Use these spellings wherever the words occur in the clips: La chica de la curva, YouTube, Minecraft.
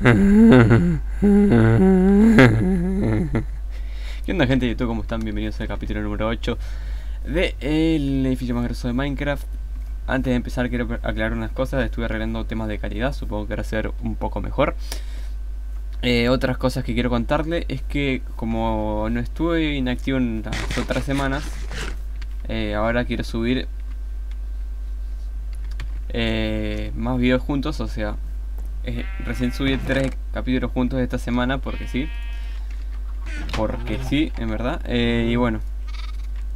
¿Qué onda, gente de YouTube? ¿Cómo están? Bienvenidos al capítulo número 8 de el edificio más grueso de Minecraft. Antes de empezar quiero aclarar unas cosas. Estuve arreglando temas de calidad, supongo que va a ser un poco mejor. Otras cosas que quiero contarle es que como no estuve inactivo en las otras semanas, ahora quiero subir más videos juntos, o sea... Recién subí 3 capítulos juntos esta semana porque sí, en verdad. Y bueno,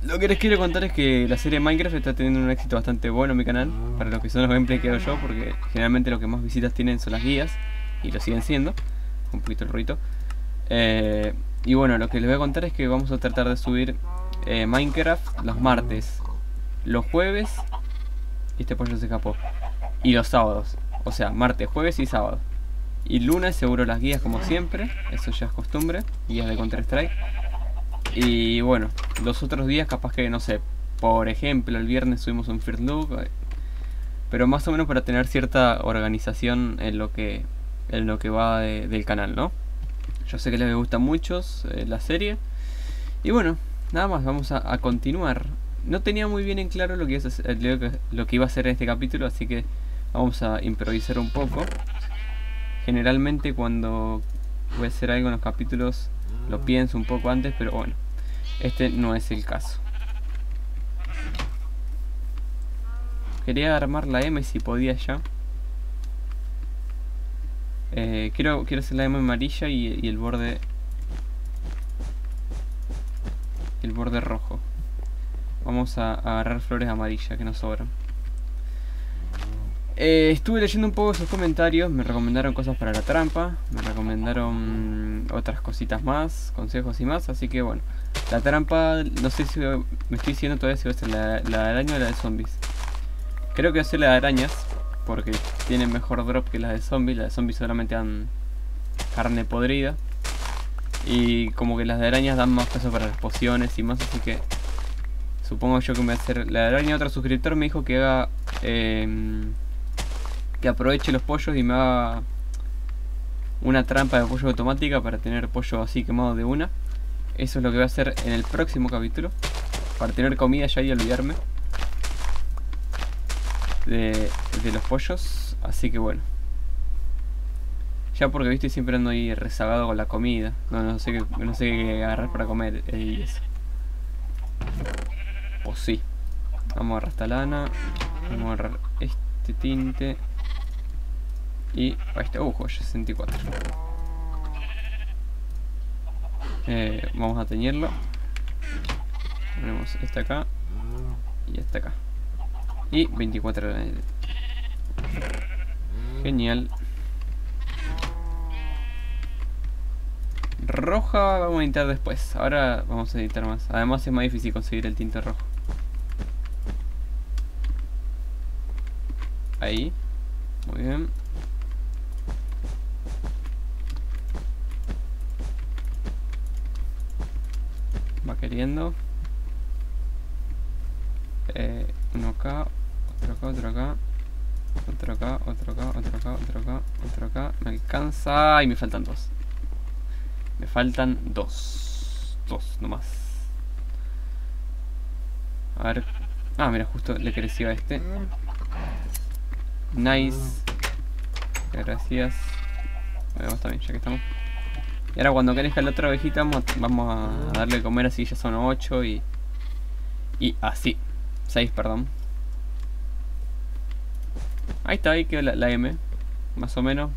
lo que les quiero contar es que la serie Minecraft está teniendo un éxito bastante bueno en mi canal, para los que son los gameplays que hago yo, porque generalmente lo que más visitas tienen son las guías, y lo siguen siendo. Un poquito el ruido. Y bueno, lo que les voy a contar es que vamos a tratar de subir Minecraft los martes, los jueves, y este pollo se escapó, y los sábados. O sea, martes, jueves y sábado. Y lunes seguro las guías como siempre. Eso ya es costumbre. Guías de Counter-Strike. Y bueno, los otros días capaz que, no sé, por ejemplo, el viernes subimos un first look. Pero más o menos para tener cierta organización en lo que va del canal, ¿no? Yo sé que les gusta mucho la serie. Y bueno, nada más, vamos a continuar. No tenía muy bien en claro lo que iba a hacer en este capítulo, así que... vamos a improvisar un poco. Generalmente cuando voy a hacer algo en los capítulos lo pienso un poco antes, pero bueno, este no es el caso. Quería armar la M si podía ya. Quiero hacer la M amarilla y el borde rojo. Vamos a agarrar flores amarillas que nos sobran. Estuve leyendo un poco sus comentarios, me recomendaron cosas para la trampa, me recomendaron otras cositas más, consejos y más, así que bueno. La trampa, no sé si me estoy diciendo todavía si va a ser la de araña o la de zombies. Creo que va a ser la de arañas, porque tienen mejor drop que las de zombies solamente dan carne podrida. Y como que las de arañas dan más peso para las pociones y más, así que... supongo yo que me voy a hacer la de araña. Otro suscriptor me dijo que haga... que aproveche los pollos y me haga una trampa de pollo automática para tener pollo así quemado de una. Eso es lo que voy a hacer en el próximo capítulo, para tener comida ya y olvidarme de los pollos. Así que bueno, ya porque viste siempre ando ahí rezagado con la comida. No sé qué agarrar para comer y eso. Pues sí, vamos a agarrar esta lana, vamos a agarrar este tinte y este ojo, 64. Vamos a teñirlo. Ponemos esta acá y esta acá. Y 24. Genial. Roja vamos a editar después. Ahora vamos a editar más. Además es más difícil conseguir el tinte rojo. Ahí. Muy bien. Va queriendo. Uno acá, otro acá, otro acá, otro acá, otro acá, otro acá, otro acá, otro acá. Me alcanza y me faltan 2. Me faltan 2. 2 nomás. A ver. Ah, mira, justo le crecía a este. Nice. Gracias. Vamos también, ya que estamos. Y ahora cuando crezca la otra ovejita vamos a darle de comer, así ya son 8 y así. 6, perdón. Ahí está, ahí quedó la M. Más o menos.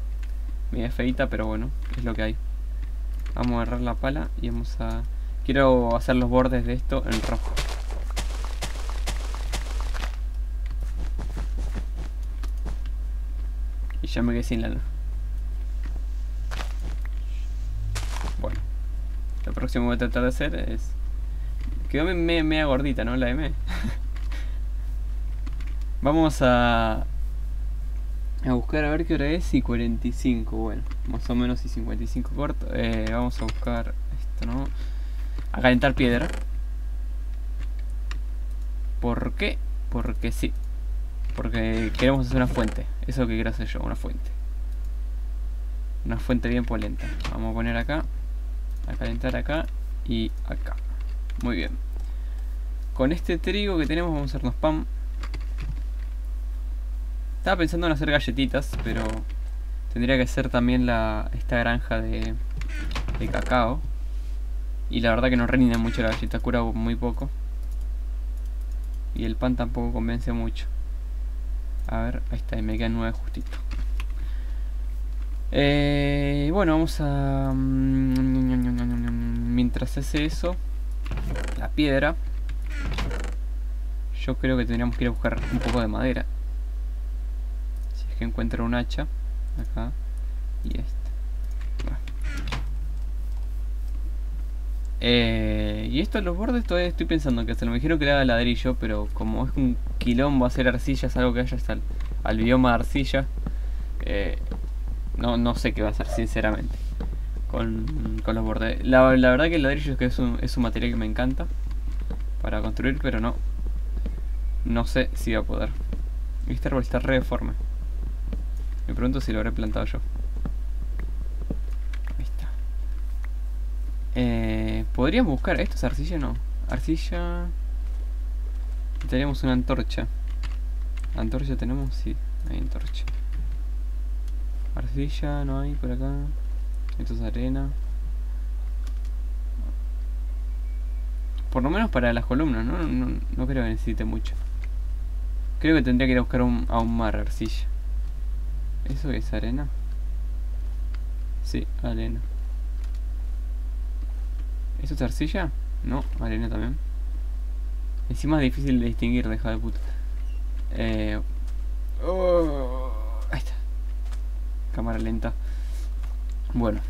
Media feita, pero bueno, es lo que hay. Vamos a agarrar la pala y vamos a... quiero hacer los bordes de esto en rojo. Y ya me quedé sin lana. Bueno, lo próximo que voy a tratar de hacer es... quedó media gordita, ¿no? La M. Vamos a buscar a ver qué hora es y 45, bueno, más o menos y 55 corto. Vamos a buscar esto, ¿no? A calentar piedra. ¿Por qué? Porque sí. Porque queremos hacer una fuente. Eso es lo que quiero hacer yo, una fuente. Una fuente bien polenta. Vamos a poner acá, a calentar acá y acá. Muy bien. Con este trigo que tenemos vamos a hacernos pan. Estaba pensando en hacer galletitas, pero tendría que hacer también esta granja de cacao. Y la verdad que no rinde mucho la galleta, cura muy poco. Y el pan tampoco convence mucho. A ver, ahí está, y me quedan 9 justito. Bueno, vamos a... Mientras hace eso, la piedra. Yo creo que tendríamos que ir a buscar un poco de madera. Si es que encuentro un hacha. Acá. Y esta. Bueno. Y esto, los bordes todavía estoy pensando que hasta me dijeron que le haga ladrillo, pero como es un quilombo hacer arcilla, es algo que haya hasta al bioma de arcilla. No sé qué va a hacer sinceramente con los bordes. La verdad que el ladrillo es que es un material que me encanta para construir, pero no sé si va a poder. Este árbol está re deforme. Me pregunto si lo habré plantado yo. Ahí está. Podríamos buscar. ¿Esto es arcilla? No. Arcilla. Tenemos una antorcha. ¿Antorcha tenemos? Sí, hay antorcha. Arcilla no hay por acá. Esto es arena. Por lo menos para las columnas, no creo que necesite mucho. Creo que tendría que ir a buscar a un mar arcilla. ¿Eso es arena? Sí, arena. ¿Eso es arcilla? No, arena también. Encima es difícil de distinguir, deja de puta. Ahí está. Cámara lenta. Bueno,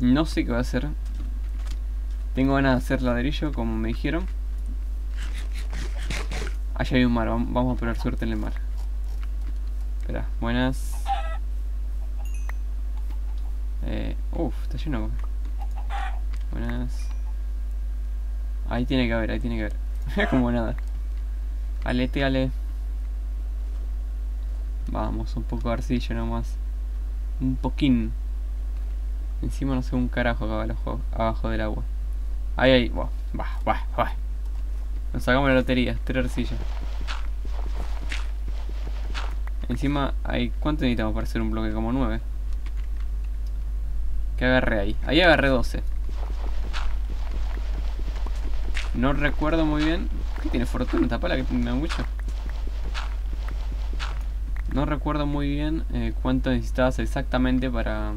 no sé qué va a hacer. Tengo ganas de hacer ladrillo, como me dijeron. Allá hay un mar, vamos a probar suerte en el mar. Espera, buenas. Está lleno. Buenas. Ahí tiene que haber, ahí tiene que haber. Como nada. Aleteale. Vamos, un poco de arcilla nomás. Un poquín. Encima no sé un carajo acá abajo del agua. Ahí, va. Nos sacamos la lotería, 3 arcillas. Encima hay... ¿Cuánto necesitamos para hacer un bloque? Como 9. ¿Qué agarré ahí? Ahí agarré 12. No recuerdo muy bien. ¿Qué tiene fortuna? Tapala que me mucho. No recuerdo muy bien cuánto necesitabas exactamente para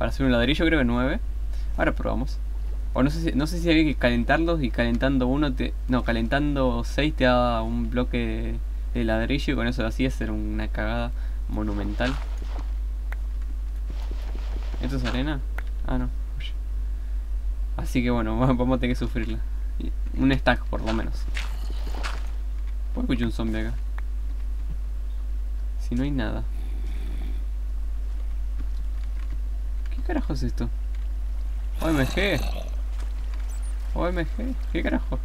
hacer un ladrillo, creo que 9. Ahora probamos. O no sé si había que calentarlos y calentando uno te... No, calentando 6 te daba un bloque de ladrillo y con eso lo hacías, era una cagada monumental. ¿Esto es arena? Ah, no. Oye. Así que bueno, vamos a tener que sufrirla. Un stack por lo menos. ¿Puedo escuchar un zombie acá? Si no hay nada. ¿Qué carajo es esto? OMG. OMG, ¿qué carajo?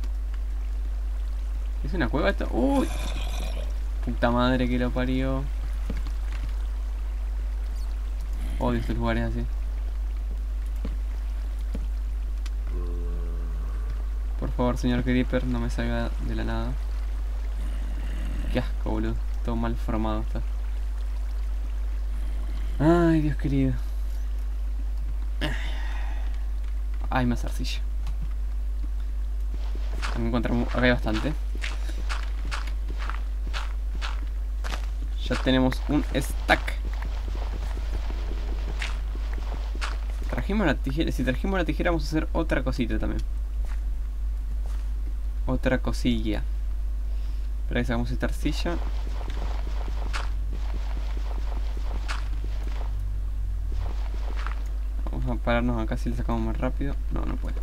¿Es una cueva esto? ¡Uy! Puta madre que lo parió. Odio estos lugares así. Por favor, señor Creeper, no me salga de la nada. Qué asco, boludo. Todo mal formado está. Ay, Dios querido. Hay más arcilla. Acá hay bastante. Ya tenemos un stack. Trajimos la tijera. Si trajimos la tijera vamos a hacer otra cosita también. Otra cosilla. Espera que sacamos esta arcilla. A pararnos acá si le sacamos más rápido. No puede.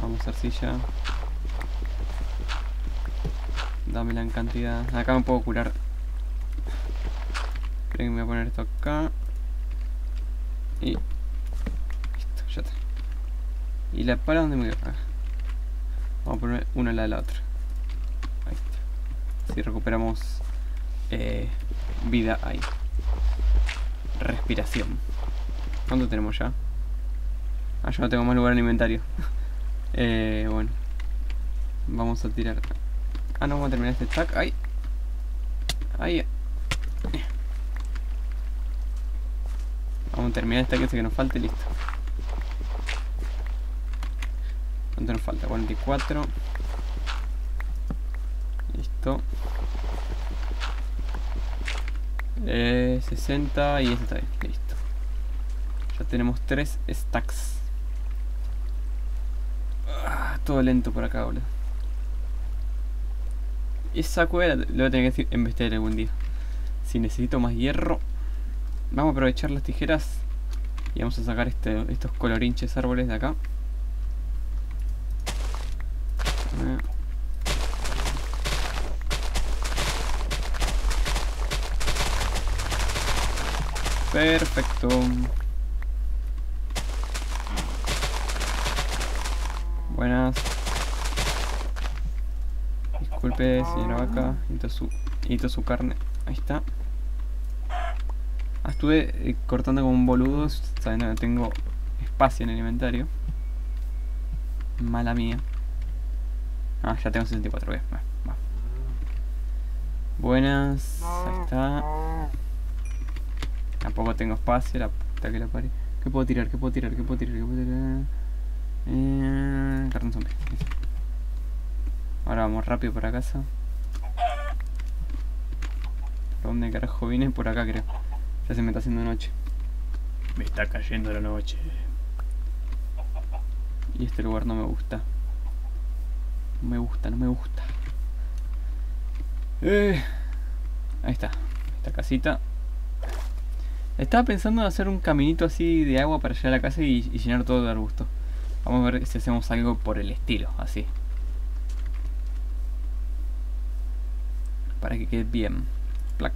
Vamos, arcilla. Dámela en cantidad. Acá me puedo curar. Creo que me voy a poner esto acá. Y listo, ya está. ¿Y la pala dónde me voy? Ah. Vamos a poner una al lado de la otra. Ahí está. Así recuperamos vida ahí. Respiración. ¿Cuánto tenemos ya? Ah, yo no tengo más lugar en el inventario. Bueno. Vamos a tirar. Ah, no, vamos a terminar este stack. ¡Ay! ¡Ay! Vamos a terminar este stack ese que nos falta y listo. ¿Cuánto nos falta? 44. Listo. 60 y este está bien. Listo. Ya tenemos 3 stacks. Todo lento por acá, boludo. Esa cueva lo voy a tener que investigar algún día. Si necesito más hierro, vamos a aprovechar las tijeras y vamos a sacar estos colorinches árboles de acá. Perfecto. Buenas. Disculpe, señora vaca. Necesito su carne. Ahí está. Ah, estuve cortando como un boludo. Sabiendo que tengo espacio en el inventario. Mala mía. Ah, ya tengo 64 veces. Va. Buenas. Ahí está. Tampoco tengo espacio, la puta que la pared. ¿Qué puedo tirar? ¿Qué puedo tirar? Cartón zombie. Ahora vamos rápido para casa. ¿Por dónde carajo vine? Por acá creo. Ya se me está haciendo noche. Me está cayendo la noche. Y este lugar no me gusta. No me gusta. Ahí está. Esta casita. Estaba pensando en hacer un caminito así de agua para llegar a la casa y llenar todo de arbusto. Vamos a ver si hacemos algo por el estilo, así. Para que quede bien. Plac.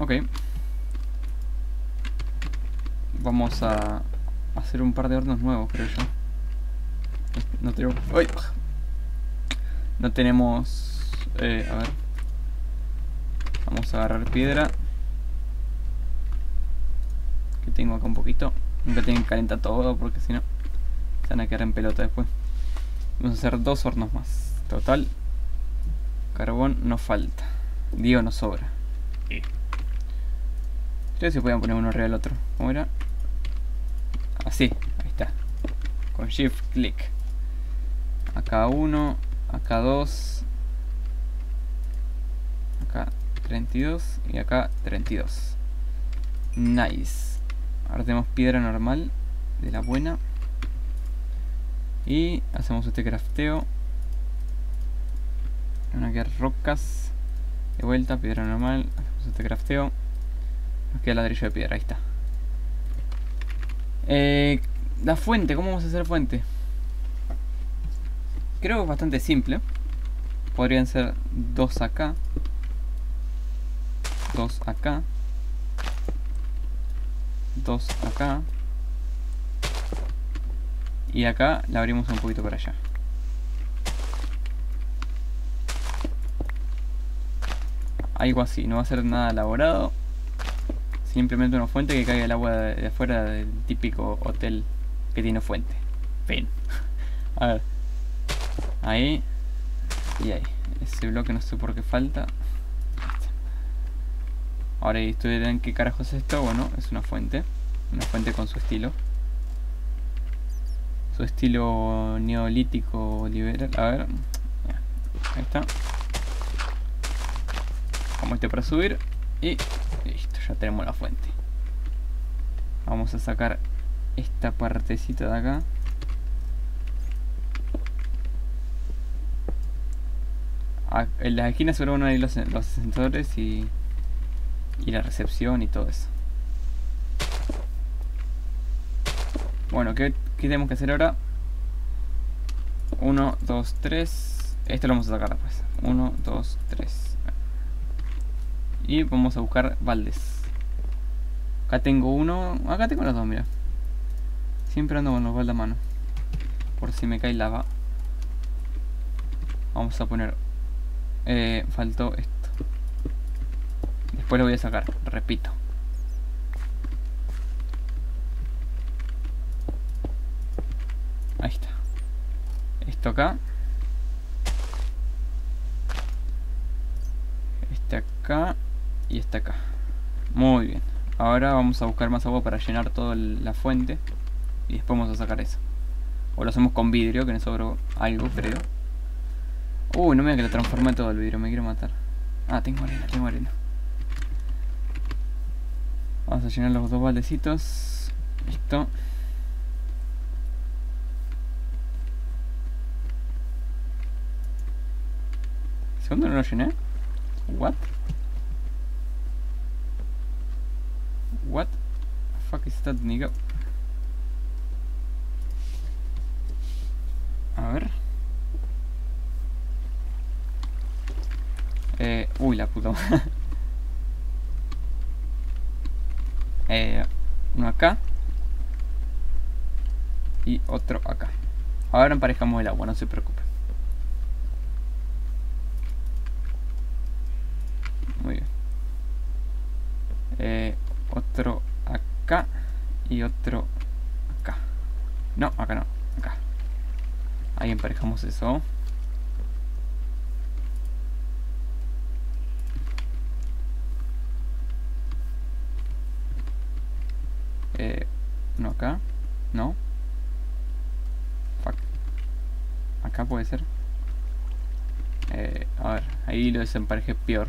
Ok. Vamos a hacer un par de hornos nuevos, creo yo. No tengo... ¡Ay! No tenemos... a ver. Vamos a agarrar piedra. Que tengo acá un poquito. Nunca tienen que calentar todo porque si no se van a quedar en pelota después. Vamos a hacer 2 hornos más. Total. Carbón no falta. Digo, no sobra. Creo que se podían poner uno arriba del otro. ¿Cómo era? Así, ahí está. Con shift click. Acá 1, acá 2. Acá 32 y acá 32. Nice. Ahora tenemos piedra normal de la buena. Y hacemos este crafteo. Van a quedar rocas. De vuelta, piedra normal. Hacemos este crafteo. Nos queda ladrillo de piedra, ahí está. La fuente, ¿cómo vamos a hacer fuente? Creo que es bastante simple. Podrían ser 2 acá. 2 acá. 2 acá. Y acá la abrimos un poquito para allá. Algo así, no va a ser nada elaborado. Simplemente una fuente que caiga el agua de afuera del típico hotel que tiene fuente. Ven. A ver. Ahí. Y ahí. Ese bloque no sé por qué falta. Ahora y estudiarán qué carajo es esto. Bueno, es una fuente. Una fuente con su estilo. Su estilo neolítico liberal. A ver. Ahí está. Como este para subir. Y listo, ya tenemos la fuente. Vamos a sacar esta partecita de acá. En las esquinas se van a ir los ascensores y la recepción y todo eso. Bueno, ¿qué tenemos que hacer ahora? 1, 2, 3. Esto lo vamos a sacar después. 1, 2, 3. Y vamos a buscar baldes. Acá tengo uno. Acá tengo los dos, mira. Siempre ando con los baldes a mano. Por si me cae lava. Vamos a poner... faltó esto. después lo voy a sacar, repito. Ahí está. Esto acá. Este acá. Y este acá. Muy bien. Ahora vamos a buscar más agua para llenar toda la fuente. Y después vamos a sacar eso. O lo hacemos con vidrio, que nos sobró algo, creo. Uy, no me da que lo transforme todo el vidrio, me quiero matar. Ah, tengo arena, tengo arena. Vamos a llenar los dos baldecitos. Listo. ¿Segundo no lo llené? What? What the fuck is that, nigga? A ver. Uy, la puta. Uno acá. Y otro acá. Ahora emparejamos el agua, no se preocupen. Muy bien. Otro acá. Y otro acá. No, acá no, acá. Ahí emparejamos eso. No acá. No. Fuck. Acá puede ser. A ver, ahí lo desemparejé peor.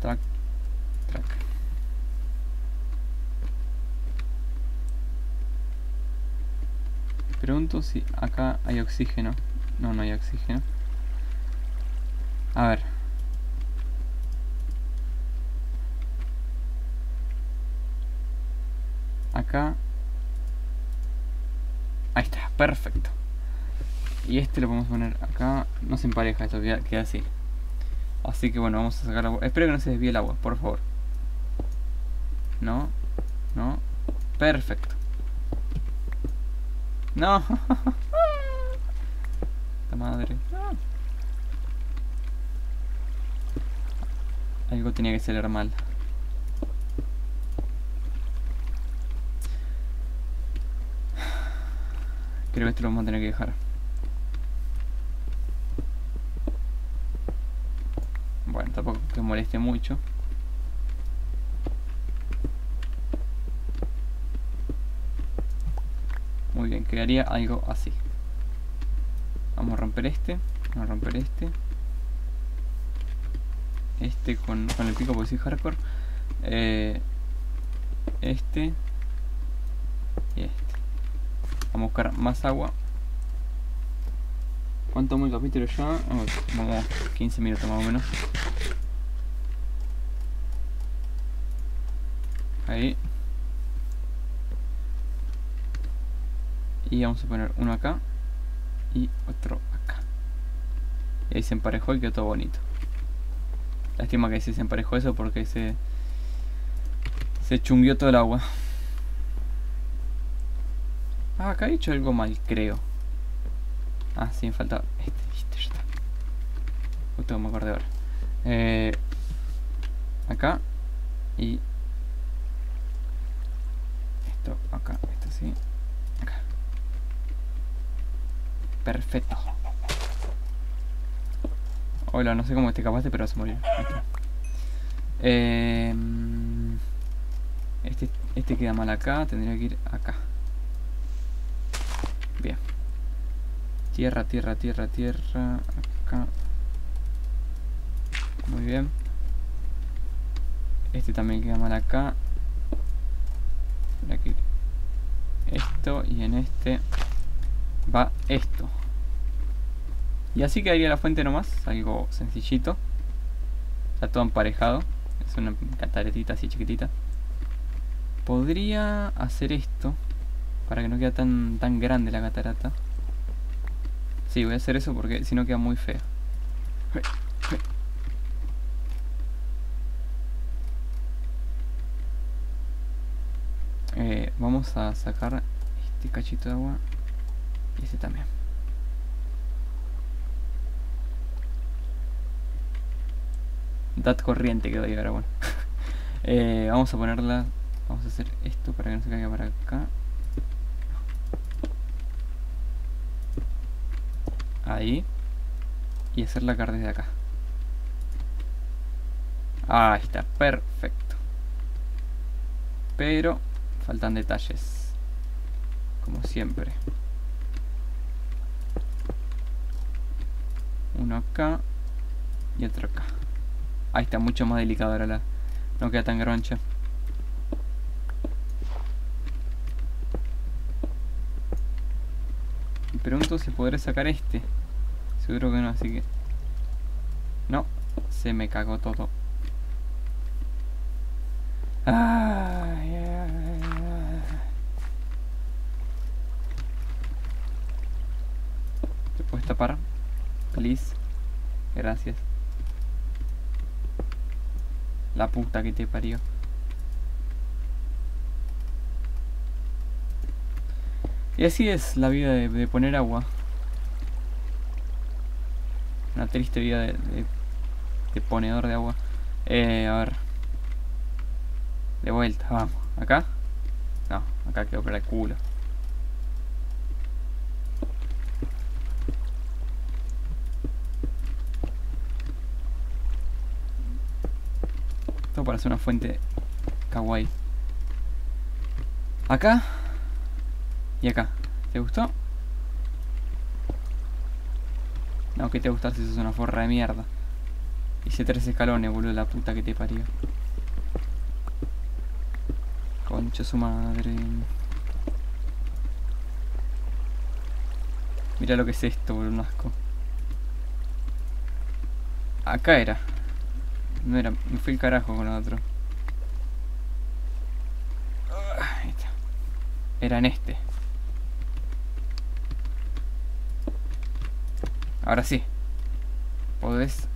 Track. Track. Pregunto si acá hay oxígeno. No, no hay oxígeno. A ver. Acá. Ahí está, perfecto. Y este lo podemos poner acá. No se empareja, esto queda así. Así que bueno, vamos a sacar agua. Espero que no se desvíe el agua, por favor. No, no. Perfecto. No. La madre. Algo tenía que salir mal. Creo que esto lo vamos a tener que dejar. Bueno, tampoco que moleste mucho. Muy bien, quedaría algo así. Vamos a romper este. Vamos a romper este. Este con el pico porque soy hardcore. Este. Y este. Vamos a buscar más agua. ¿Cuánto vamos el capítulo ya? Vamos 15 minutos más o menos. Ahí. Y vamos a poner uno acá y otro acá. Y ahí se emparejó y quedó todo bonito. Lástima que se emparejó eso porque se chungueó todo el agua. Ah, acá he hecho algo mal, creo. Ah, sí, me falta este, ya está. Justo me acordé ahora. Acá y esto acá, esto sí. Acá. Perfecto. Hola, no sé cómo te escapaste, pero vas a morir. Este queda mal acá, tendría que ir acá. Bien. Tierra, tierra, tierra, tierra. Acá. Muy bien. Este también queda mal acá. Aquí. Esto y en este va esto. Y así quedaría la fuente nomás. Algo sencillito. Está todo emparejado. Es una cataretita así chiquitita. Podría hacer esto para que no quede tan grande la catarata. Sí, voy a hacer eso porque si no queda muy feo. Vamos a sacar este cachito de agua. Y este también. Dat corriente que doy ahora, bueno. Vamos a ponerla. Vamos a hacer esto para que no se caiga para acá. Ahí. Y hacerla caer desde acá. Ahí está, perfecto. Pero faltan detalles, como siempre. Uno acá y otro acá. Ahí está, mucho más delicado ahora, no queda tan groncha. Me pregunto si podré sacar este. Seguro que no, así que... No, se me cagó todo. ¿Te puedes tapar? Please. Gracias. La puta que te parió. Y así es la vida de poner agua. Una triste vida de ponedor de agua. A ver. De vuelta, vamos. ¿Acá? No, acá quedó para el culo. Esto parece una fuente kawaii. Acá y acá. ¿Te gustó? No, que te va a gustar si sos una forra de mierda. Hice 3 escalones, boludo, la puta que te parió. Concha su madre. Mira lo que es esto, boludo, un asco. Acá era. No era, me fui el carajo con lo otro. Ahí está. Era en este. Ahora sí. ¿Podés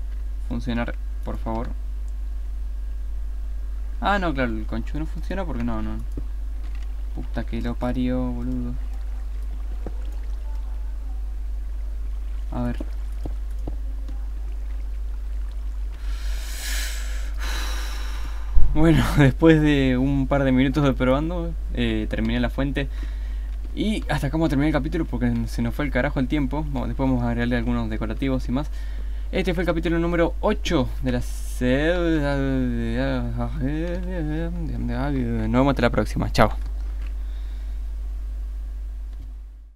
funcionar, por favor? Ah, no, claro, el conchudo no funciona porque no. Puta que lo parió, boludo. A ver. Bueno, después de un par de minutos de probando, terminé la fuente. Y hasta acá vamos a terminar el capítulo porque se nos fue el carajo el tiempo. Bueno, después vamos a agregarle algunos decorativos y más. Este fue el capítulo número 8 de la serie. Nos vemos hasta la próxima. Chao.